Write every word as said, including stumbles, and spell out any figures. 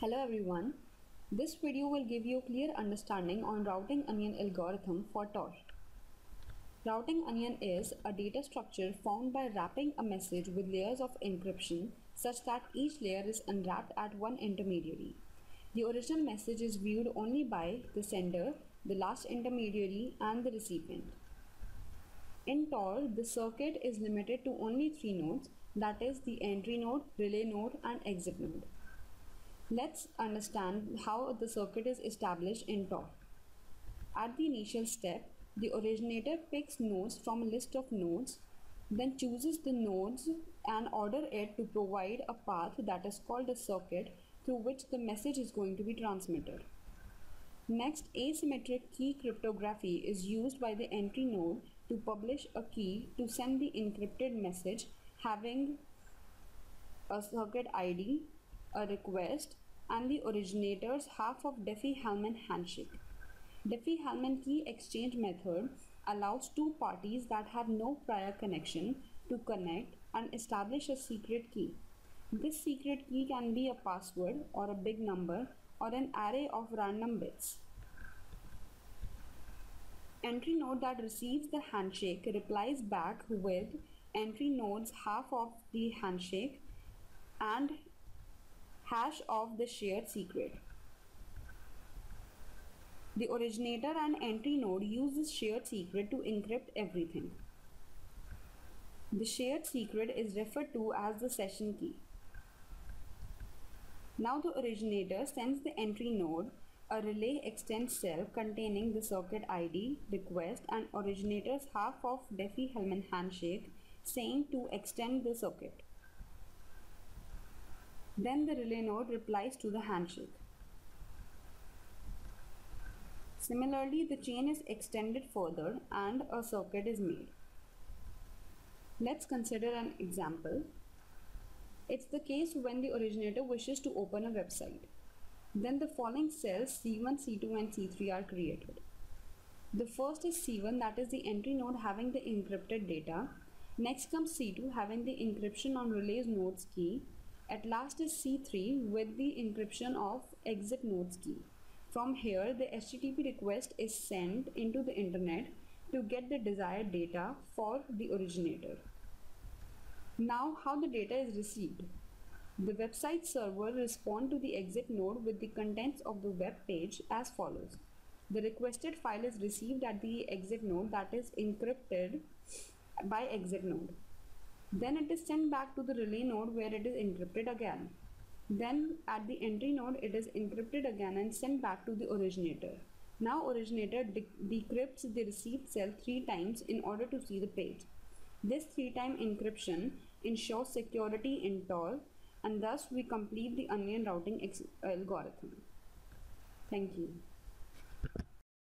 Hello everyone, this video will give you a clear understanding on routing onion algorithm for T O R. Routing onion is a data structure formed by wrapping a message with layers of encryption such that each layer is unwrapped at one intermediary. The original message is viewed only by the sender, the last intermediary and the recipient. In T O R, the circuit is limited to only three nodes, that is the entry node, relay node and exit node. Let's understand how the circuit is established in T O R. At the initial step, the originator picks nodes from a list of nodes, then chooses the nodes and orders it to provide a path that is called a circuit through which the message is going to be transmitted. Next, asymmetric key cryptography is used by the entry node to publish a key to send the encrypted message having a circuit I D, a request and the originator's half of Diffie-Hellman handshake. Diffie-Hellman key exchange method allows two parties that have no prior connection to connect and establish a secret key. This secret key can be a password or a big number or an array of random bits. Entry node that receives the handshake replies back with entry node's half of the handshake and hash of the shared secret. The originator and entry node use this shared secret to encrypt everything. The shared secret is referred to as the session key. Now the originator sends the entry node a relay extend cell containing the circuit I D, request and originator's half of Diffie-Hellman handshake saying to extend the circuit. Then the relay node replies to the handshake. Similarly, the chain is extended further and a circuit is made. Let's consider an example. It's the case when the originator wishes to open a website. Then the following cells C one, C two and C three are created. The first is C one, that is the entry node having the encrypted data. Next comes C two having the encryption on relay node's key. At last is C three with the encryption of exit node's key. From here, the H T T P request is sent into the internet to get the desired data for the originator. Now, how the data is received? The website server responds to the exit node with the contents of the web page as follows. The requested file is received at the exit node, that is encrypted by exit node. Then it is sent back to the relay node where it is encrypted again. Then at the entry node it is encrypted again and sent back to the originator. Now originator de decrypts the received cell three times in order to see the page. This three time encryption ensures security in T O R and thus we complete the onion routing algorithm. Thank you.